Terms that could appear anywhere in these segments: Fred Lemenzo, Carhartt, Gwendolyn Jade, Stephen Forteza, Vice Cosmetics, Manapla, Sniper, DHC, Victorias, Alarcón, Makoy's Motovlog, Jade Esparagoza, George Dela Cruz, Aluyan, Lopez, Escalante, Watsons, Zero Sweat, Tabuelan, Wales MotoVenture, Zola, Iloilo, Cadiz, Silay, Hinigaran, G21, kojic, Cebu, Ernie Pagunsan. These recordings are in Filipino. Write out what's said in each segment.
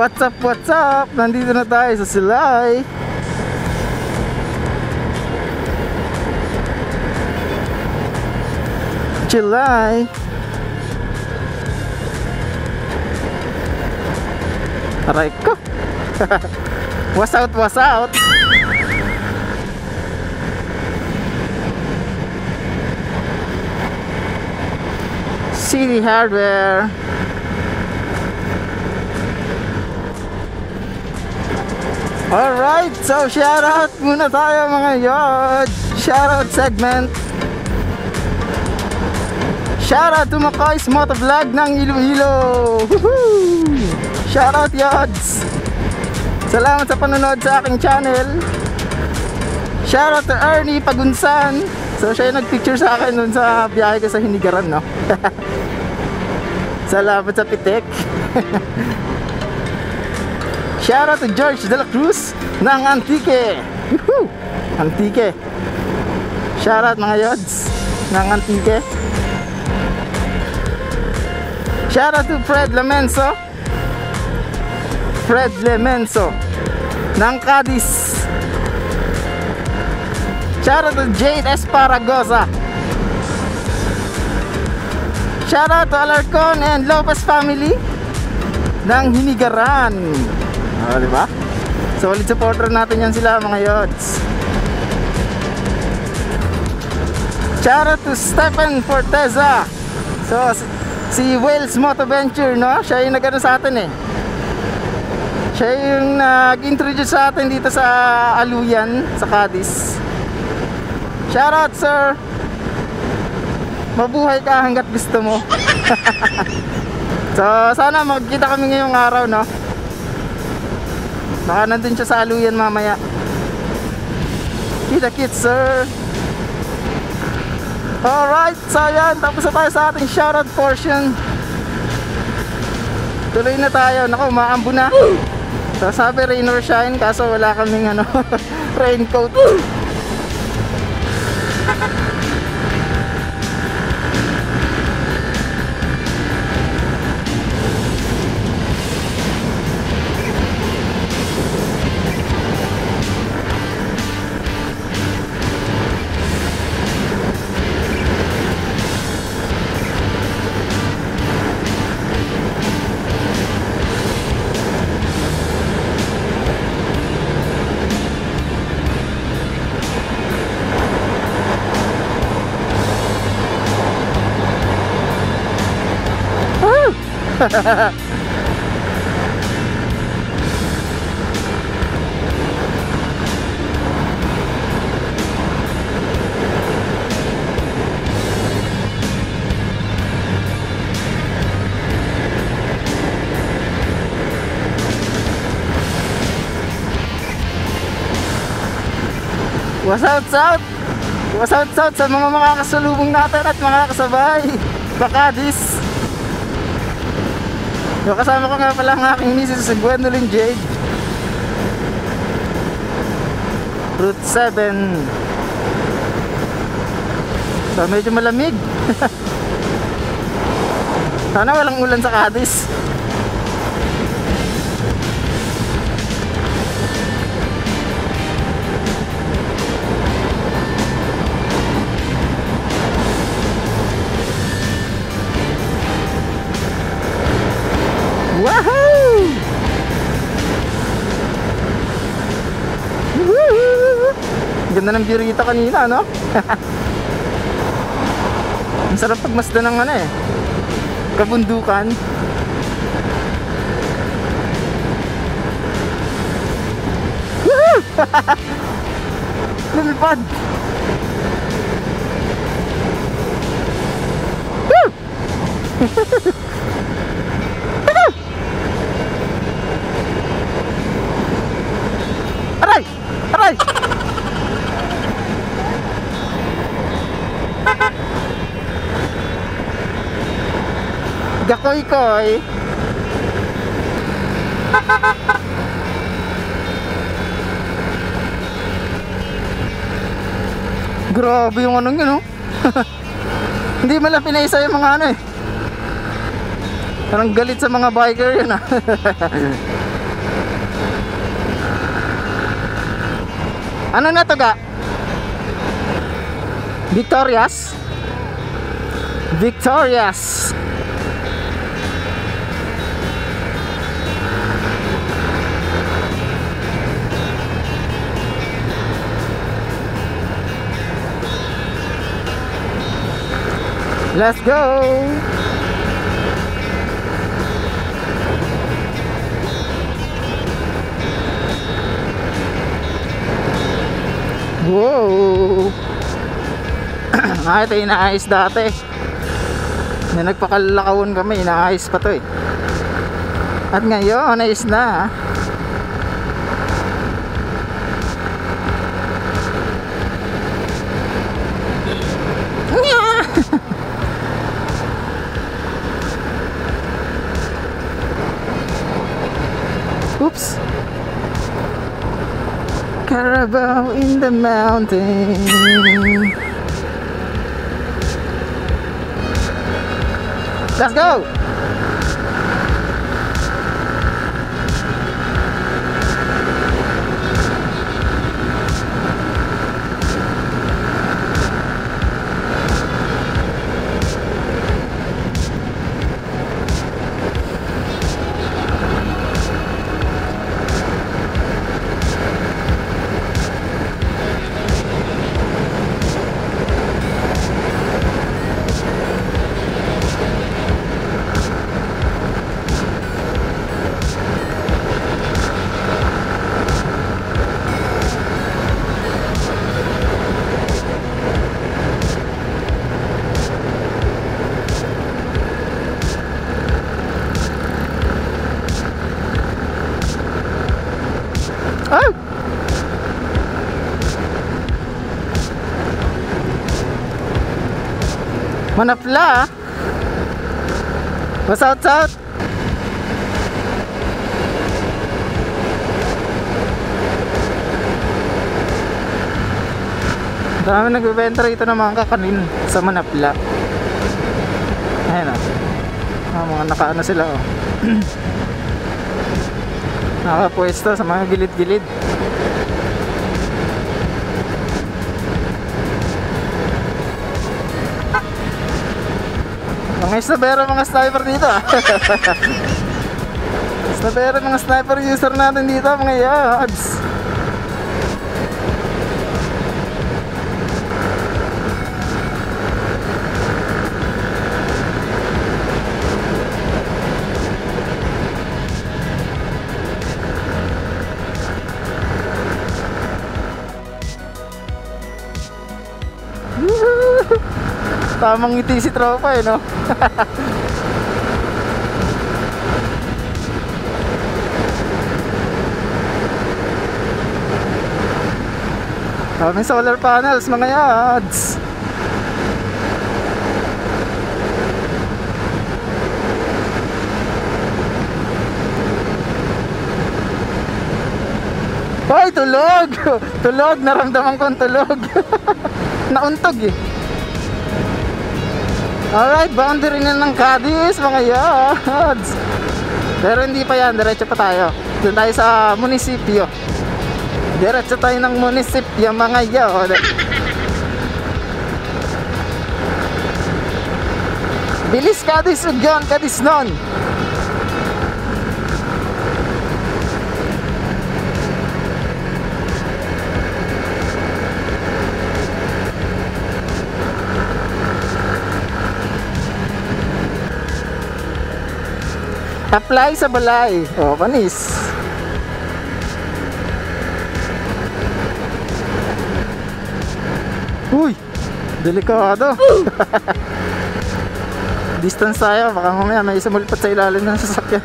What's up, what's up? Nandito na tayo sa Silay. Silay. Aray ko. What's out, what's out? City Hardware. Alright, so shoutout muna tayo mga yod. Shoutout segment. Shoutout to Makoy's Motovlog ng Iloilo. Woohoo! Shoutout yods. Salamat sa panonood sa aking channel. Shoutout to Ernie Pagunsan. So siya yung nagpicture sa akin nun sa biyahe ko sa Hinigaran, no? Salamat sa pitik. Shoutout to George Dela Cruz ng Antique. Woohoo! Antique. Shoutout mga yods ng Antique. Shoutout to Fred Lemenzo. Fred Lemenzo ng Cadiz. Shoutout to Jade Esparagoza. Shoutout to Alarcón and Lopez family ng Hinigaran. O, diba? Solid supporter natin yan sila mga yods. Shoutout to Stephen Forteza. So, si Wales MotoVenture, no? Siya yung nag-ano sa atin eh. Siya yung nag-introduce sa atin dito sa Aluyan, sa Cadiz. Shoutout sir. Mabuhay ka hanggat gusto mo. So, sana magkita kami ngayong araw, no? Baka nandun siya sa Aluyan mamaya. Kita-kit sir. Alright, so yan. Tapos na tayo sa ating shoutout portion. Tuloy na tayo. Naku, maambo na. So sabi rain or shine, kaso wala kaming ano, raincoat. What's out sa mga makakasalubong natin at mga kasabay Cadiz. So, kasama ko nga pala ang aking misis sa Gwendolyn Jade. Route 7. So, medyo malamig. Sana walang ulan sa Cadiz. Ganda ng view dito kanina, no? Ang sarap pagmasdan ng ano eh, kabundukan. Woohoo! Lumipad! Woo! Aray! Aray! Gakoy-koy. Grabe yung anong yun, oh. Hindi mo lang pinaisa yung mga ano eh. Parang galit sa mga biker yun, ah. Ano na to ga? Victorias. Victorias. Let's go. Wow. Ay, ito inaayos dati. May nagpakalakawan kami, inaayos pa to eh. At ngayon, ayos na. Oops. Carabao in the mountain. Let's go. Manapla. What's out, out? Dami nagbebenta rito ng mga kakanin sa Manapla. Ayan o. Oh, mga nakaano sila o. Oh. Nakapwesto sa mga gilid-gilid. Mga snabero, mga sniper dito ah. Snabero, mga sniper user natin dito mga yods. Tamang ngiti si tropa eh no. May solar panels mga yads. Ay tulog. Tulog, naramdaman ko ang tulog. Nauntog eh. Alright, boundary na ng Cadiz mga yads. Pero hindi pa yan, diretso pa tayo. Doon tayo sa munisipyo. Diretso tayo ng munisipyo mga yads. Bilis Cadiz, ugyan, Cadiz nun. Apply sa balay. O, panis. Uy! Delikado. Distance tayo. Baka mamaya may sumulpat sa ilalim ng sasakyan.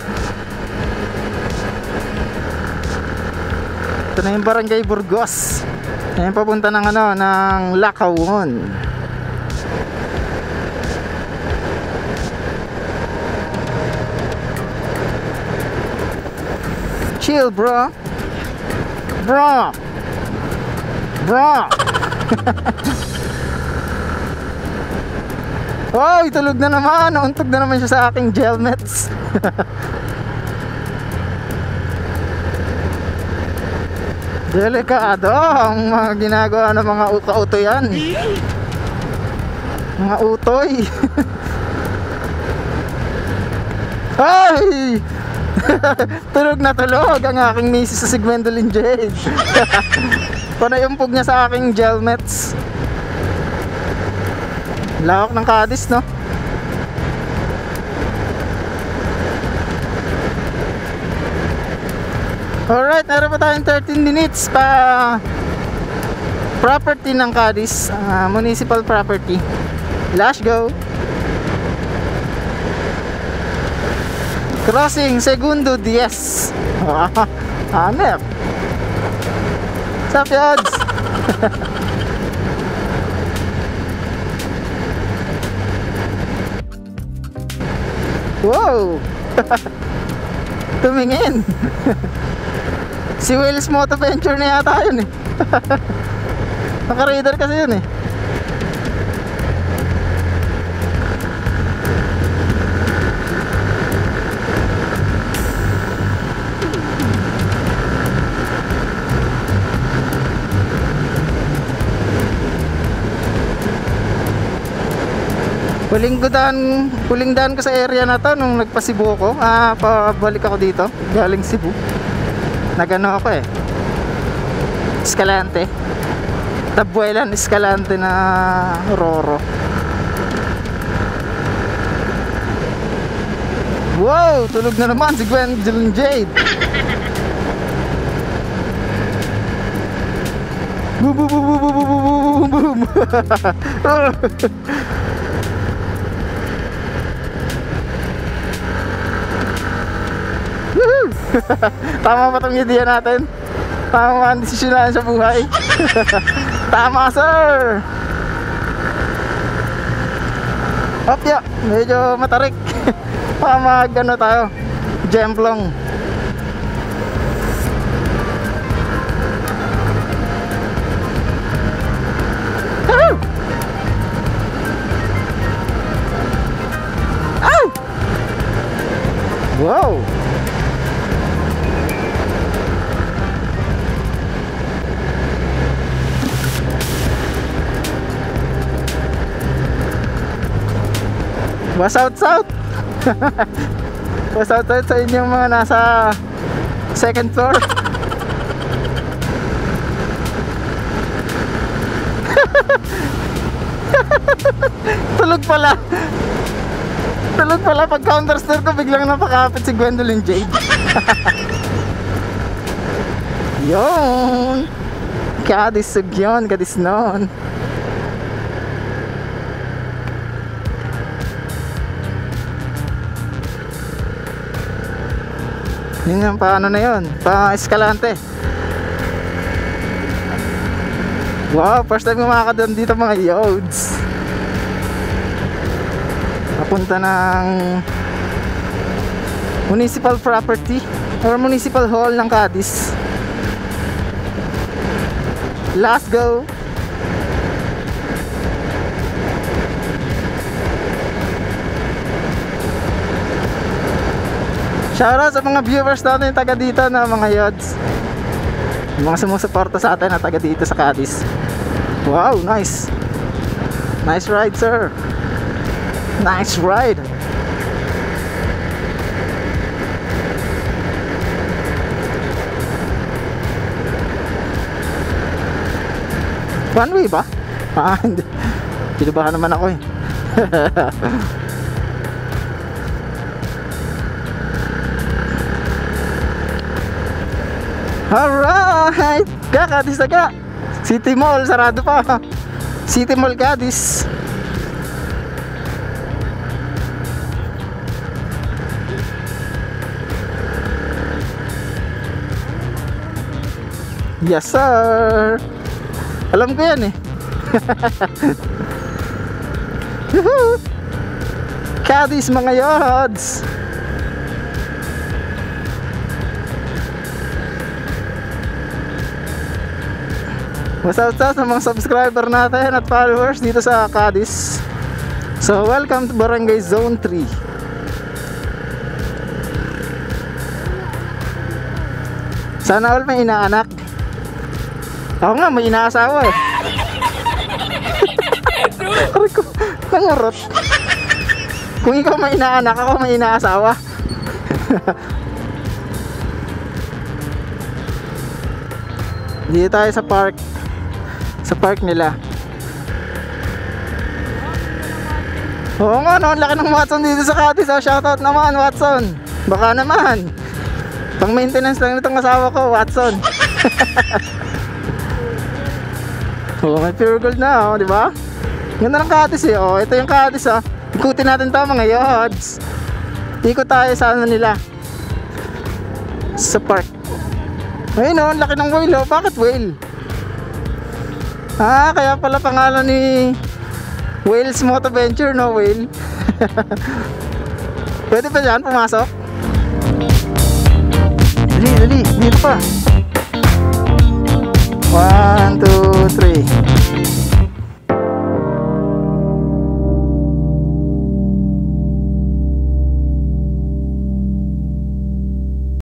Ito na yung Barangay Burgos. Ngayon papunta ng ano, ng Lakawan. Chill bro. Bro. Bro. Oh, tulog na naman. Nauntog na naman siya sa aking gelmets. Delikado ang mga ginagawa ng mga uto-uto yan. Mga utoy. Ay! Tulog na tulog ang aking misis sa si Gwendolyn Jade. Panayumpog niya sa aking gelmets. Lawak ng Cadiz, no? Alright, meron pa tayong 13 minutes pa property ng Cadiz, municipal property. Let's go. Crossing segundo 10. Hanep. Stop yards. Wow. Tumingin. Si Wales MotoVenture na yata yun eh. Naka-radar kasi yun eh. Huling daan ko sa area na to nung nagpa-Cebu ko. Pabalik ako dito, galing Cebu. Nagano ako eh, Escalante, Tabuelan, Escalante na Roro. Wow, tulog na naman si Gwendolyn Jade. Boom boom boom boom boom boom boom. Tama ba itong idea natin? Tama ba ang desisyon natin sa buhay? Tama, sir! Opya, medyo matarik. Pamag ano tayo, jemplong. Wow! Washout-shout! Washout-shout sa inyong mga nasa second floor. Tulog pala. Tulog pala pag counter snare ko, biglang napakapit si Gwendolyn Jade. Yun! Kadisug yun, kadis noon. Yun yung paano na yun, pa-escalante. Wow, first time kumakadaan dito mga yods. Papunta ng municipal property or municipal hall ng Cadiz. Last go. Shoutout sa mga viewers natin taga dito na mga yods, mga sumusuporta sa atin na taga dito sa Cadiz. Wow, nice. Nice ride, sir. Nice ride. One way ba? Hindi. Pinubahan naman ako eh. Alright! Cadiz na ka! City Mall, sarado pa! City Mall Cadiz. Yes sir! Alam ko yan eh! Cadiz mga yods! Shoutout sa mga subscriber natin at followers dito sa Cadiz. So welcome to Barangay Zone 3. Sana all may inaanak. Ako nga, may inaasawa eh. Nangarot. Kung ikaw may inaanak, ako may inaasawa. Dito tayo sa park. Sa park nila. Oo nga, no, laki ng Watson dito sa Cadiz. Shoutout naman, Watson. Baka naman pang maintenance lang itong asawa ko, Watson. Oo, may pure gold na, oh, di ba? Ganda ng Cadiz eh, oh, ito yung Cadiz, oh. Ikutin natin ito mga yods. Ikot tayo sa ano nila, sa park. Ayun, oh, laki ng whale, oh. Bakit whale? Ah, kaya pala pangalan ni Wales MotoVenture, no, Whale? Pwede pa dyan pumasok? Dali, dali, dito pa. 1, 2, 3.